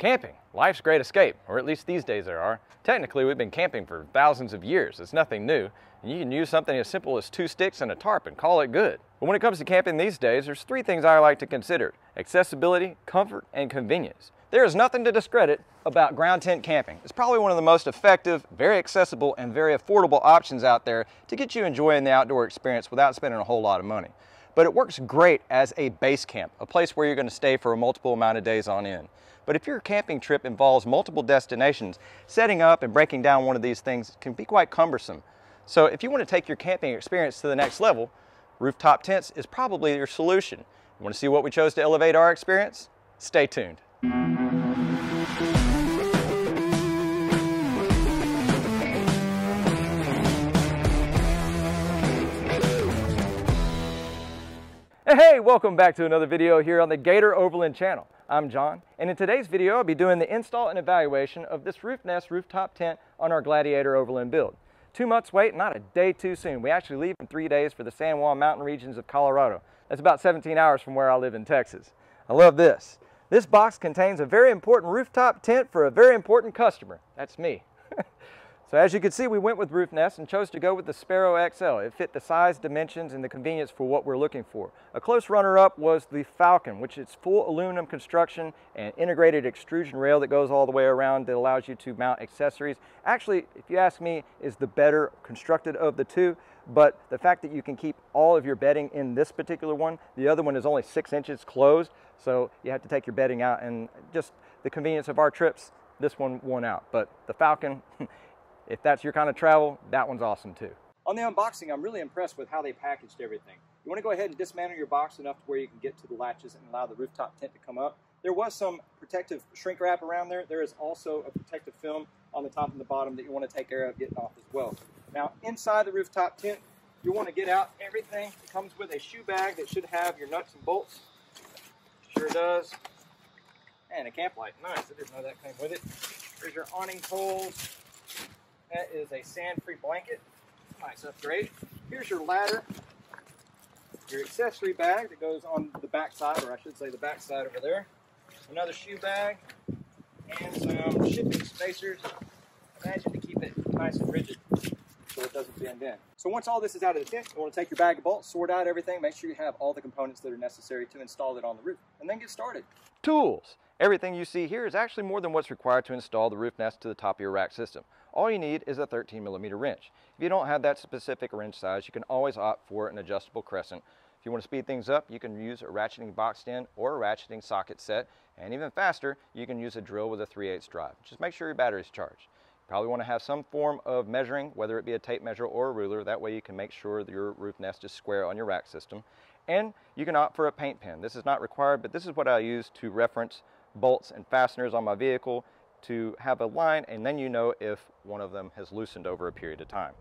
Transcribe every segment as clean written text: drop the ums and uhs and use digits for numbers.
Camping, life's great escape, or at least these days there are. Technically, we've been camping for thousands of years. It's nothing new, and you can use something as simple as 2 sticks and a tarp and call it good. But when it comes to camping these days, there's 3 things I like to consider: accessibility, comfort, and convenience. There is nothing to discredit about ground tent camping. It's probably one of the most effective, very accessible, and very affordable options out there to get you enjoying the outdoor experience without spending a whole lot of money. But it works great as a base camp, a place where you're going to stay for a multiple amount of days on end. But if your camping trip involves multiple destinations, setting up and breaking down one of these things can be quite cumbersome. So if you want to take your camping experience to the next level, rooftop tents is probably your solution. You want to see what we chose to elevate our experience? Stay tuned. Hey, welcome back to another video here on the Gator Overland channel. I'm John, and in today's video I'll be doing the install and evaluation of this RoofNest rooftop tent on our Gladiator Overland build. 2 months wait, not a day too soon. We actually leave in 3 days for the San Juan Mountain regions of Colorado. That's about 17 hours from where I live in Texas. I love this. This box contains a very important rooftop tent for a very important customer. That's me. So as you can see, we went with RoofNest and chose to go with the Sparrow XL. It fit the size, dimensions, and the convenience for what we're looking for. A close runner-up was the Falcon, which is full aluminum construction and integrated extrusion rail that goes all the way around that allows you to mount accessories. Actually, if you ask me, is the better constructed of the two, but the fact that you can keep all of your bedding in this particular one, the other one is only 6 inches closed, so you have to take your bedding out, and just the convenience of our trips, this one won out. But the Falcon, if that's your kind of travel, that one's awesome too. On the unboxing, I'm really impressed with how they packaged everything. You want to go ahead and dismantle your box enough to where you can get to the latches and allow the rooftop tent to come up. There was some protective shrink wrap around there. There is also a protective film on the top and the bottom that you want to take care of getting off as well. Now, inside the rooftop tent, you want to get out everything. It comes with a shoe bag that should have your nuts and bolts. Sure does. And a camp light. Nice. I didn't know that came with it. There's your awning poles. That is a sand-free blanket, nice upgrade. Here's your ladder, your accessory bag that goes on the back side, or I should say the back side over there. Another shoe bag, and some shipping spacers. Imagine to keep it nice and rigid so it doesn't bend in. So once all this is out of the tent, you want to take your bag of bolts, sort out everything, make sure you have all the components that are necessary to install it on the roof, and then get started. Tools. Everything you see here is actually more than what's required to install the RoofNest to the top of your rack system. All you need is a 13mm wrench. If you don't have that specific wrench size, you can always opt for an adjustable crescent. If you want to speed things up, you can use a ratcheting box end or a ratcheting socket set. And even faster, you can use a drill with a 3/8 drive. Just make sure your battery's charged. You probably want to have some form of measuring, whether it be a tape measure or a ruler. That way you can make sure that your RoofNest is square on your rack system. And you can opt for a paint pen. This is not required, but this is what I use to reference bolts and fasteners on my vehicle to have a line, and then you know if one of them has loosened over a period of time.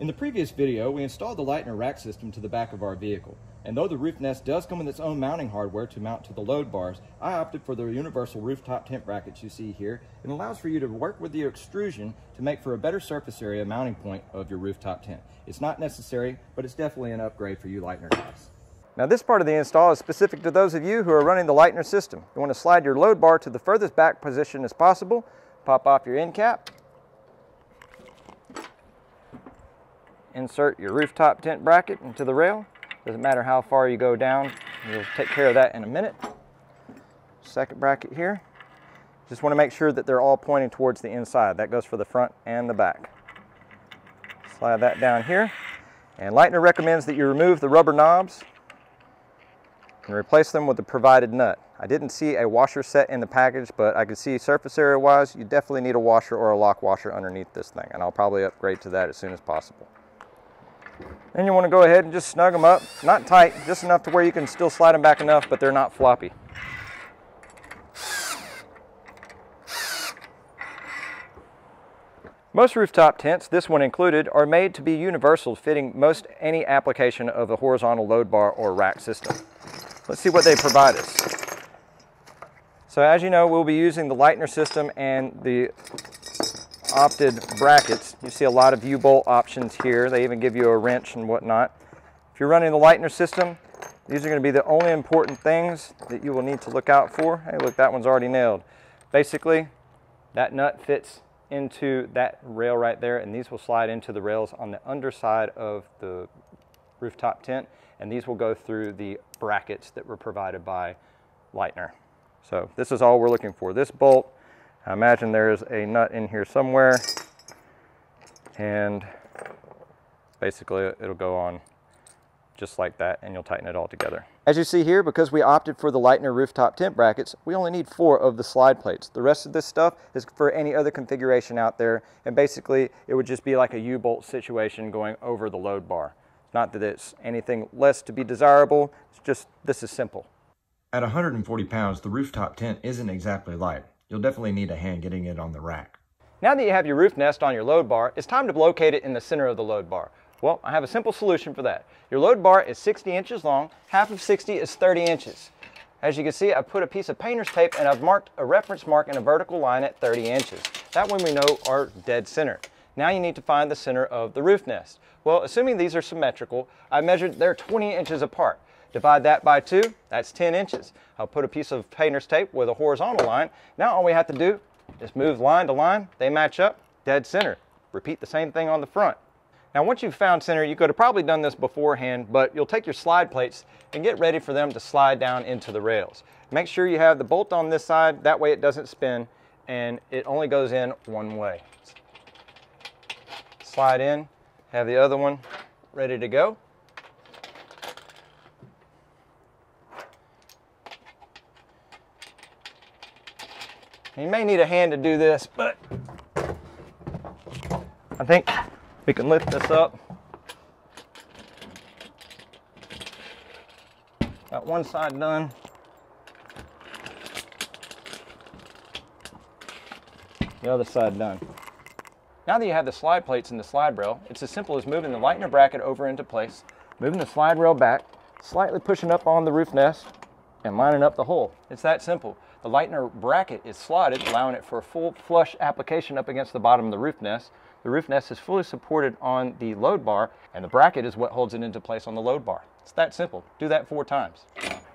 In the previous video, we installed the Leitner rack system to the back of our vehicle, and though the RoofNest does come with its own mounting hardware to mount to the load bars, I opted for the universal rooftop tent brackets you see here. It allows for you to work with the extrusion to make for a better surface area mounting point of your rooftop tent. It's not necessary, but it's definitely an upgrade for you Leitner guys. Now this part of the install is specific to those of you who are running the Leitner system. You want to slide your load bar to the furthest back position as possible, pop off your end cap, insert your rooftop tent bracket into the rail. Doesn't matter how far you go down, we'll take care of that in a minute. Second bracket here. Just want to make sure that they're all pointing towards the inside. That goes for the front and the back. Slide that down here. And Leitner recommends that you remove the rubber knobs and replace them with the provided nut. I didn't see a washer set in the package, but I could see surface area wise, you definitely need a washer or a lock washer underneath this thing, and I'll probably upgrade to that as soon as possible. Then you want to go ahead and just snug them up, not tight, just enough to where you can still slide them back enough, but they're not floppy. Most rooftop tents, this one included, are made to be universal, fitting most any application of a horizontal load bar or rack system. Let's see what they provide us. So as you know, we'll be using the Leitner system and the opted brackets. You see a lot of U-bolt options here. They even give you a wrench and whatnot. If you're running the Leitner system, these are going to be the only important things that you will need to look out for. Hey, look, that one's already nailed. Basically, that nut fits into that rail right there, and these will slide into the rails on the underside of the rooftop tent, and these will go through the brackets that were provided by Leitner. So this is all we're looking for. This bolt, I imagine there's a nut in here somewhere, and basically it'll go on just like that, and you'll tighten it all together. As you see here, because we opted for the Leitner rooftop tent brackets, we only need 4 of the slide plates. The rest of this stuff is for any other configuration out there, and basically it would just be like a U-bolt situation going over the load bar. Not that it's anything less to be desirable, it's just this is simple. At 140 pounds, the rooftop tent isn't exactly light. You'll definitely need a hand getting it on the rack. Now that you have your roof nest on your load bar, it's time to locate it in the center of the load bar. Well, I have a simple solution for that. Your load bar is 60 inches long, half of 60 is 30 inches. As you can see, I put a piece of painter's tape and I've marked a reference mark in a vertical line at 30 inches. That one we know are dead center. Now you need to find the center of the roof nest. Well, assuming these are symmetrical, I measured they're 20 inches apart. Divide that by 2, that's 10 inches. I'll put a piece of painter's tape with a horizontal line. Now all we have to do is move line to line, they match up, dead center. Repeat the same thing on the front. Now once you've found center, you could have probably done this beforehand, but you'll take your slide plates and get ready for them to slide down into the rails. Make sure you have the bolt on this side, that way it doesn't spin and it only goes in one way. Slide in, have the other one ready to go. You may need a hand to do this, but I think we can lift this up. Got one side done. The other side done. Now that you have the slide plates and the slide rail, it's as simple as moving the Leitner bracket over into place, moving the slide rail back, slightly pushing up on the roof nest, and lining up the hole. It's that simple. The Leitner bracket is slotted, allowing it for a full flush application up against the bottom of the roof nest. The roof nest is fully supported on the load bar, and the bracket is what holds it into place on the load bar. It's that simple. Do that 4 times.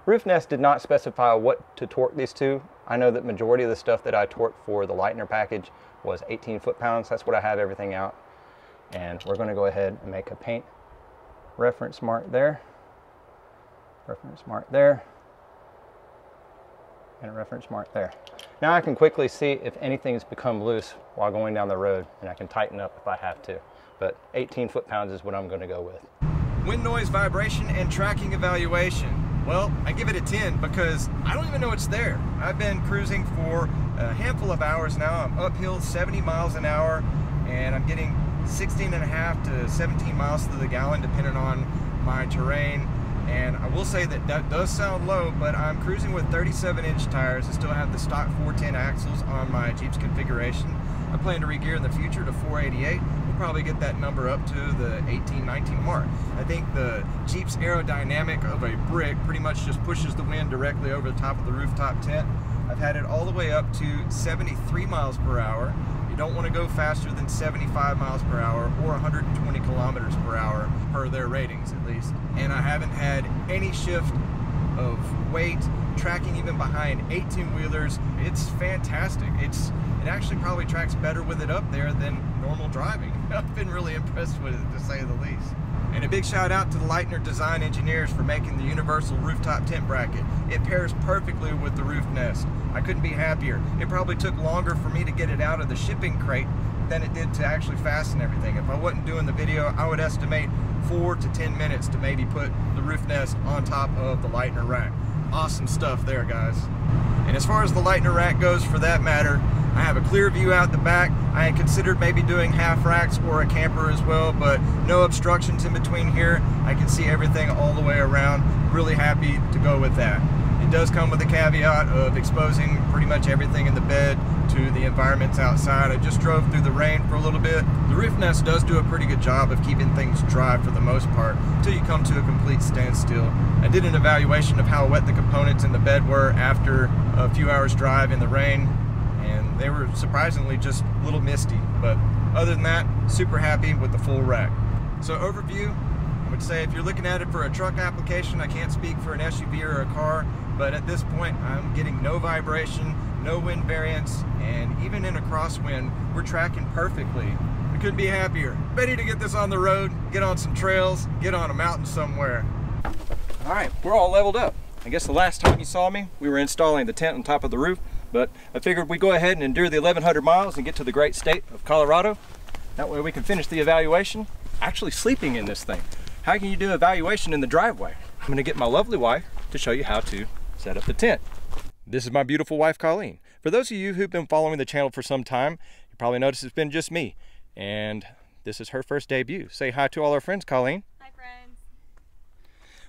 RoofNest did not specify what to torque these to. I know that majority of the stuff that I torqued for the Leitner package was 18 foot-pounds. That's what I have everything out. And we're going to go ahead and make a paint reference mark there, reference mark there, and a reference mark there. Now I can quickly see if anything has become loose while going down the road, and I can tighten up if I have to, but 18 foot-pounds is what I'm going to go with. Wind noise, vibration, and tracking evaluation. Well, I give it a 10 because I don't even know it's there. I've been cruising for a handful of hours now. I'm uphill 70 miles an hour, and I'm getting 16.5 to 17 miles to the gallon depending on my terrain. And I will say that that does sound low, but I'm cruising with 37-inch tires. I still have the stock 410 axles on my Jeep's configuration. I plan to re-gear in the future to 488. We'll probably get that number up to the 18-19 mark. I think the Jeep's aerodynamic of a brick pretty much just pushes the wind directly over the top of the rooftop tent. I've had it all the way up to 73 miles per hour. You don't want to go faster than 75 miles per hour or 120 kilometers per hour per their ratings at least. And I haven't had any shift of weight, tracking even behind 18-wheelers. It's fantastic. It actually probably tracks better with it up there than normal driving. I've been really impressed with it, to say the least. And a big shout out to the Leitner design engineers for making the universal rooftop tent bracket. It pairs perfectly with the roof nest. I couldn't be happier. It probably took longer for me to get it out of the shipping crate than it did to actually fasten everything. If I wasn't doing the video, I would estimate 4 to 10 minutes to maybe put the roof nest on top of the Leitner rack. Awesome stuff there, guys. And as far as the Leitner rack goes, for that matter, I have a clear view out the back. I had considered maybe doing half racks or a camper as well, but no obstructions in between here. I can see everything all the way around. Really happy to go with that. It does come with a caveat of exposing pretty much everything in the bed to the environments outside. I just drove through the rain for a little bit. The roof nest does do a pretty good job of keeping things dry for the most part until you come to a complete standstill. I did an evaluation of how wet the components in the bed were after a few hours drive in the rain, and they were surprisingly just a little misty. But other than that, super happy with the full rack. So overview, I would say if you're looking at it for a truck application, I can't speak for an SUV or a car, but at this point I'm getting no vibration, no wind variance, and even in a crosswind, we're tracking perfectly. We couldn't be happier. Ready to get this on the road, get on some trails, get on a mountain somewhere. All right, we're all leveled up. I guess the last time you saw me, we were installing the tent on top of the roof, but I figured we'd go ahead and endure the 1,100 miles and get to the great state of Colorado. That way we can finish the evaluation actually sleeping in this thing. How can you do evaluation in the driveway? I'm gonna get my lovely wife to show you how to set up the tent. This is my beautiful wife, Colleen. For those of you who've been following the channel for some time, you probably noticed it's been just me, and this is her first debut. Say hi to all our friends, Colleen. Hi, friends.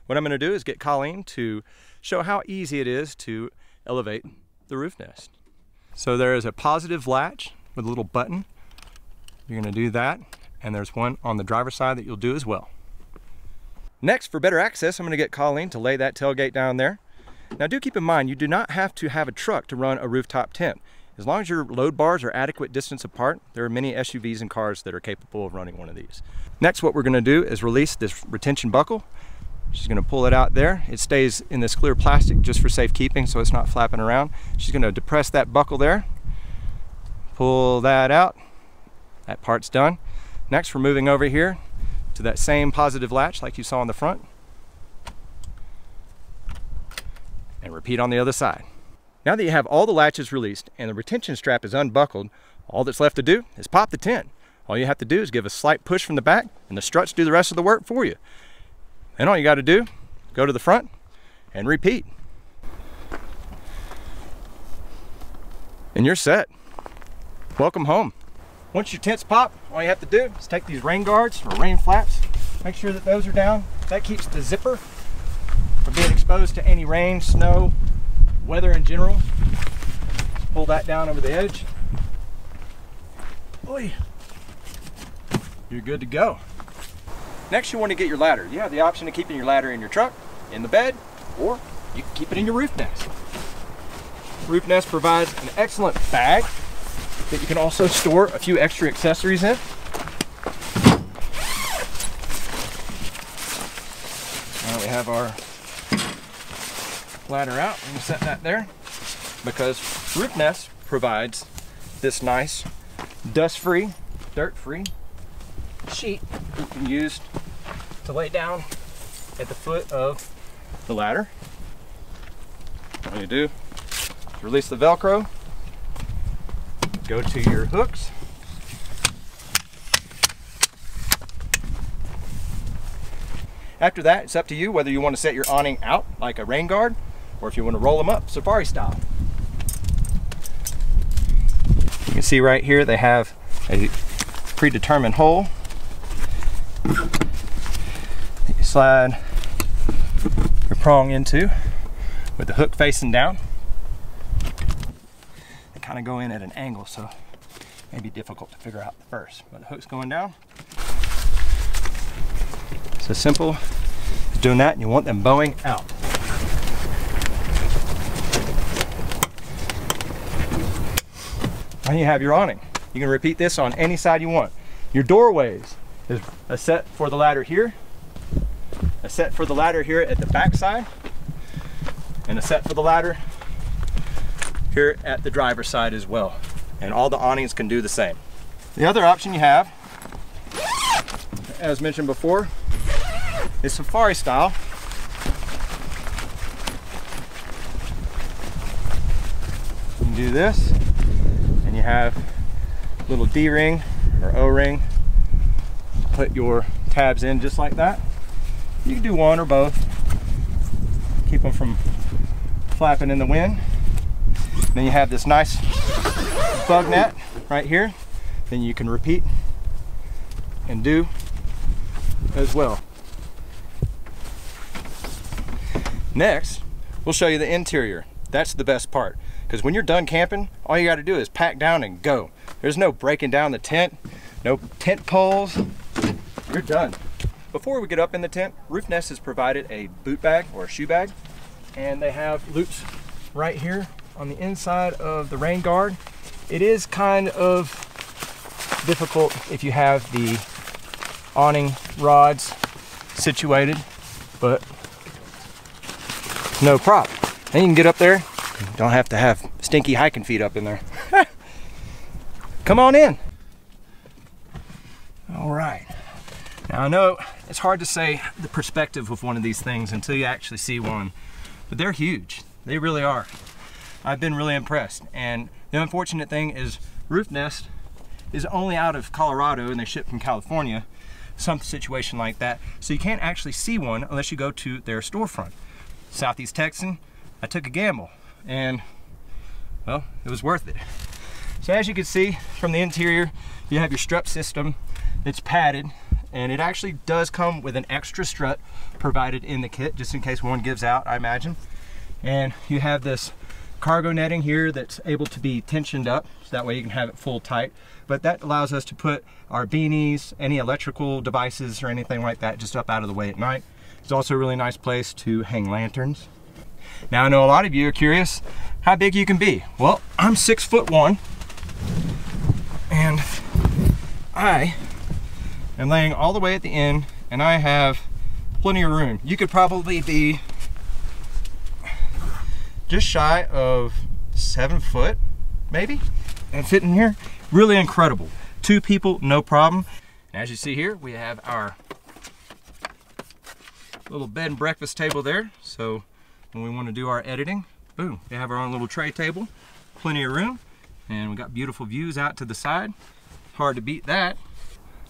What I'm gonna do is get Colleen to show how easy it is to elevate the roof nest. So there is a positive latch with a little button. You're gonna do that, and there's one on the driver's side that you'll do as well. Next, for better access, I'm gonna get Colleen to lay that tailgate down there. Now do keep in mind, you do not have to have a truck to run a rooftop tent. As long as your load bars are adequate distance apart, there are many SUVs and cars that are capable of running one of these. Next, what we're gonna do is release this retention buckle. She's gonna pull it out there. It stays in this clear plastic just for safekeeping, so it's not flapping around. She's gonna depress that buckle there, pull that out. That part's done. Next, we're moving over here to that same positive latch like you saw on the front. And repeat on the other side. Now that you have all the latches released and the retention strap is unbuckled, all that's left to do is pop the tent. All you have to do is give a slight push from the back and the struts do the rest of the work for you. And all you got to do, go to the front and repeat. And you're set. Welcome home. Once your tent's pop, all you have to do is take these rain guards or rain flaps, make sure that those are down. That keeps the zipper from being exposed to any rain, snow, weather in general. Just pull that down over the edge. Oy. You're good to go. Next, you want to get your ladder. You have the option of keeping your ladder in your truck, in the bed, or you can keep it in your roof nest. Roof nest provides an excellent bag that you can also store a few extra accessories in. Now we have our ladder out. We're gonna set that there because roof nest provides this nice dust-free, dirt-free sheet you can use to lay down at the foot of the ladder. All you do is release the Velcro. Go to your hooks. After that, it's up to you whether you want to set your awning out like a rain guard or if you want to roll them up safari style. You can see right here they have a predetermined hole. You slide your prong into with the hook facing down. Kind of go in at an angle, so it may be difficult to figure out at first, but the hook's going down. It's as simple as doing that, and you want them bowing out. And you have your awning. You can repeat this on any side you want. Your doorways, there's a set for the ladder here, a set for the ladder here at the back side, and a set for the ladder here at the driver's side as well. And all the awnings can do the same. The other option you have, as mentioned before, is safari style. You can do this, and you have a little D-ring or O-ring. Put your tabs in just like that. You can do one or both. Keep them from flapping in the wind. Then you have this nice bug net right here. Then you can repeat and do as well. Next, we'll show you the interior. That's the best part, because when you're done camping, all you got to do is pack down and go. There's no breaking down the tent, no tent poles. You're done. Before we get up in the tent, RoofNest has provided a boot bag or a shoe bag, and they have loops right here on the inside of the rain guard. It is kind of difficult if you have the awning rods situated, but no prop. And you can get up there. You don't have to have stinky hiking feet up in there. Come on in. All right. Now I know it's hard to say the perspective of one of these things until you actually see one, but they're huge. They really are. I've been really impressed. And the unfortunate thing is RoofNest is only out of Colorado and they ship from California, some situation like that. So you can't actually see one unless you go to their storefront. Southeast Texan, I took a gamble and, well, it was worth it. So as you can see from the interior, you have your strut system. It's padded and it actually does come with an extra strut provided in the kit just in case one gives out, I imagine. And you have this cargo netting here that's able to be tensioned up, so that way you can have it full tight. But that allows us to put our beanies, any electrical devices or anything like that just up out of the way at night. It's also a really nice place to hang lanterns. Now I know a lot of you are curious how big you can be. Well, I'm 6'1", and I am laying all the way at the end, and I have plenty of room. You could probably be just shy of 7 foot, maybe, and fit in here. Really incredible. Two people, no problem. And as you see here, we have our little bed and breakfast table there. So when we want to do our editing, boom, we have our own little tray table, plenty of room, and we got beautiful views out to the side. Hard to beat that.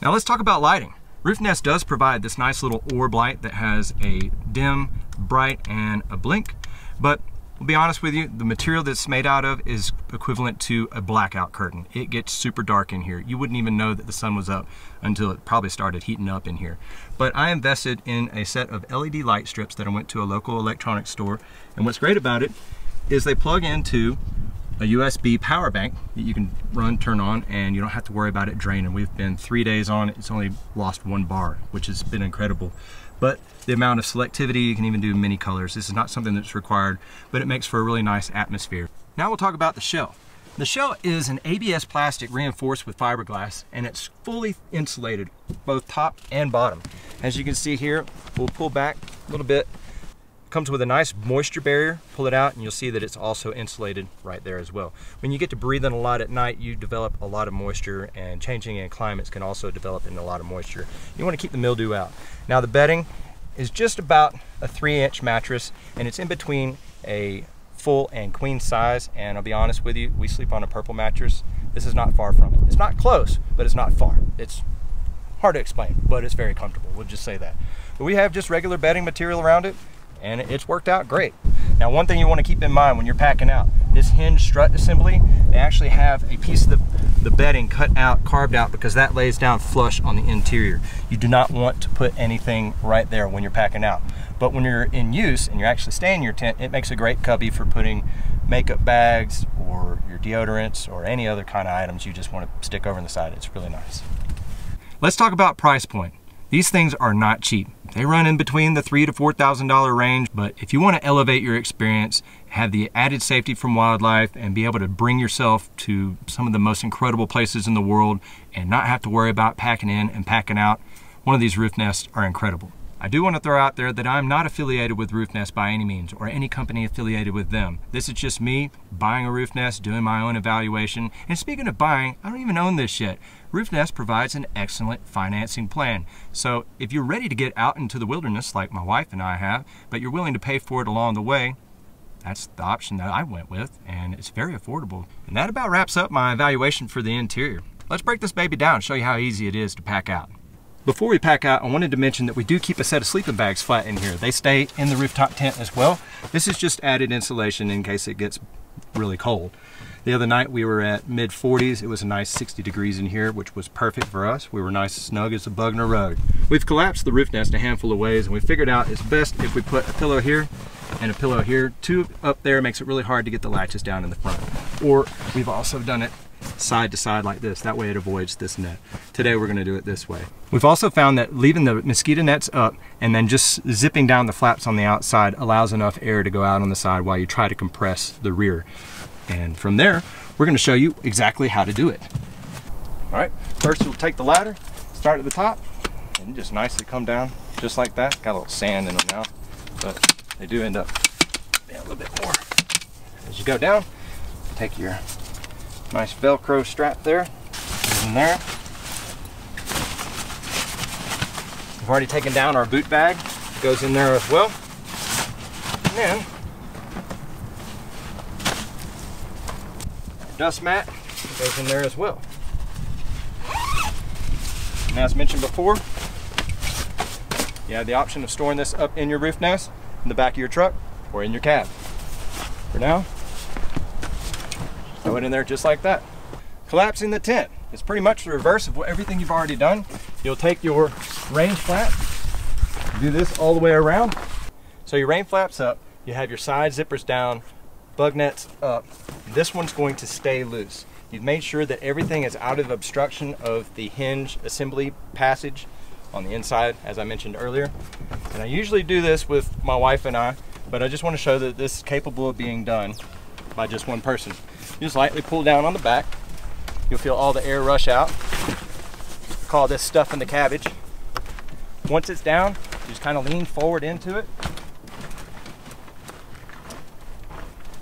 Now let's talk about lighting. RoofNest does provide this nice little orb light that has a dim, bright, and a blink, but I'll be honest with you, the material that's made out of is equivalent to a blackout curtain. It gets super dark in here. You wouldn't even know that the sun was up until it probably started heating up in here. But I invested in a set of LED light strips that I went to a local electronics store. And what's great about it is they plug into a USB power bank that you can turn on, and you don't have to worry about it draining. We've been 3 days on it. It's only lost 1 bar, which has been incredible. But the amount of selectivity, you can even do many colors. This is not something that's required, but it makes for a really nice atmosphere. Now we'll talk about the shell. The shell is an ABS plastic reinforced with fiberglass, and it's fully insulated, both top and bottom. As you can see here, we'll pull back a little bit. It comes with a nice moisture barrier. Pull it out and you'll see that it's also insulated right there as well. When you get to breathe in a lot at night, you develop a lot of moisture, and changing in climates can also develop in a lot of moisture. You want to keep the mildew out. Now the bedding is just about a 3-inch mattress, and it's in between a full and queen size, and I'll be honest with you, we sleep on a purple mattress. This is not far from it. It's not close, but it's not far. It's hard to explain, but it's very comfortable. We'll just say that. But we have just regular bedding material around it, and it's worked out great. Now one thing you want to keep in mind when you're packing out, this hinge strut assembly, they actually have a piece of the bedding cut out, carved out, because that lays down flush on the interior. You do not want to put anything right there when you're packing out. But when you're in use and you're actually staying in your tent, it makes a great cubby for putting makeup bags or your deodorants or any other kind of items you just want to stick over in the side. It's really nice. Let's talk about price point. These things are not cheap. They run in between the $3,000 to $4,000 range, but if you want to elevate your experience, have the added safety from wildlife, and be able to bring yourself to some of the most incredible places in the world and not have to worry about packing in and packing out, one of these RoofNests are incredible. I do want to throw out there that I'm not affiliated with RoofNest by any means, or any company affiliated with them. This is just me buying a RoofNest, doing my own evaluation. And speaking of buying, I don't even own this yet. RoofNest provides an excellent financing plan. So if you're ready to get out into the wilderness like my wife and I have, but you're willing to pay for it along the way, that's the option that I went with, and it's very affordable. And that about wraps up my evaluation for the interior. Let's break this baby down and show you how easy it is to pack out. Before we pack out, I wanted to mention that we do keep a set of sleeping bags flat in here. They stay in the rooftop tent as well. This is just added insulation in case it gets really cold. The other night we were at mid 40s. It was a nice 60 degrees in here, which was perfect for us. We were nice and snug as a bug in a rug. We've collapsed the RoofNest a handful of ways, and we figured out it's best if we put a pillow here and a pillow here. Two up there makes it really hard to get the latches down in the front. Or we've also done it side to side like this. That way it avoids this net. Today we're going to do it this way. We've also found that leaving the mosquito nets up and then just zipping down the flaps on the outside allows enough air to go out on the side while you try to compress the rear. And from there, we're going to show you exactly how to do it. All right, first we'll take the ladder, start at the top, and just nicely come down just like that. Got a little sand in them now, but they do end up a little bit more. As you go down, take your nice Velcro strap there, in there. We've already taken down our boot bag. It goes in there as well. And then, your dust mat goes in there as well. And as mentioned before, you have the option of storing this up in your roof nest, in the back of your truck, or in your cab. For now, throw it in there just like that. Collapsing the tent. It's pretty much the reverse of everything you've already done. You'll take your rain flap, do this all the way around. So your rain flap's up, you have your side zippers down, bug nets up. This one's going to stay loose. You've made sure that everything is out of obstruction of the hinge assembly passage on the inside, as I mentioned earlier. And I usually do this with my wife and I, but I just want to show that this is capable of being done by just one person. You just lightly pull down on the back. You'll feel all the air rush out. We call this stuffing the cabbage. Once it's down, you just kind of lean forward into it.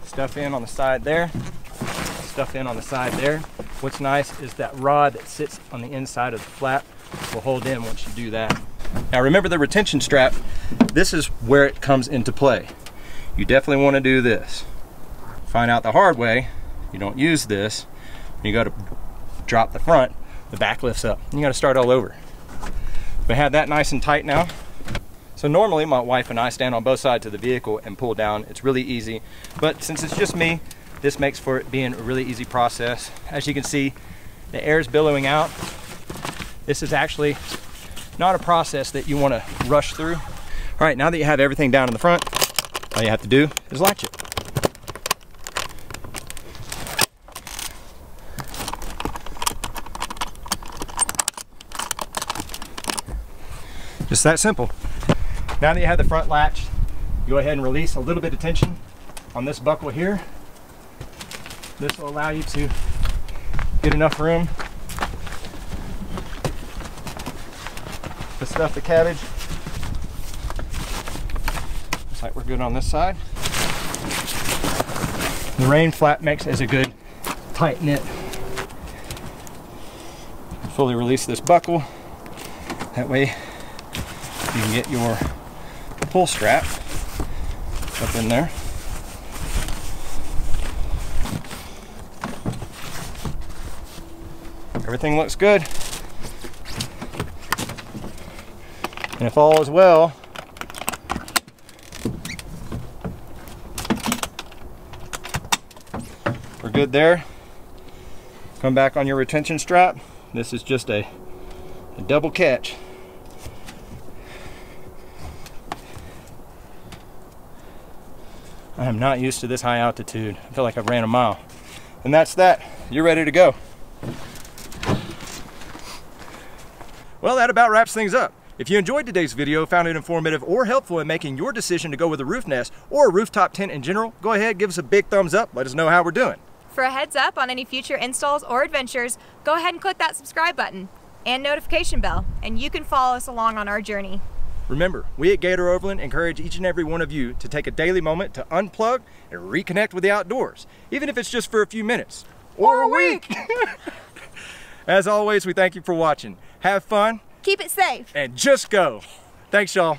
Stuff in on the side there. Stuff in on the side there. What's nice is that rod that sits on the inside of the flap will hold in once you do that. Now remember the retention strap, this is where it comes into play. You definitely want to do this. Find out the hard way, you don't use this, when you go to drop the front, the back lifts up. You got to start all over. We have that nice and tight now. So normally my wife and I stand on both sides of the vehicle and pull down. It's really easy, but since it's just me, this makes for it being a really easy process. As you can see, the air is billowing out. This is actually not a process that you want to rush through. All right, now that you have everything down in the front, all you have to do is latch it. Just that simple. Now that you have the front latch, go ahead and release a little bit of tension on this buckle here. This will allow you to get enough room to stuff the cabbage. Looks like we're good on this side. The rain flap makes as a good tight knit. Fully release this buckle. That way you can get your pull strap up in there. Everything looks good. And if all is well, we're good there. Come back on your retention strap. This is just a double catch. I am not used to this high altitude. I feel like I've ran a mile. And that's that. You're ready to go. Well, that about wraps things up. If you enjoyed today's video, found it informative or helpful in making your decision to go with a roof nest or a rooftop tent in general, go ahead, give us a big thumbs up, let us know how we're doing. For a heads up on any future installs or adventures, go ahead and click that subscribe button and notification bell, and you can follow us along on our journey. Remember, we at Gator Overland encourage each and every one of you to take a daily moment to unplug and reconnect with the outdoors, even if it's just for a few minutes or a week. As always, we thank you for watching. Have fun. Keep it safe. And just go. Thanks, y'all.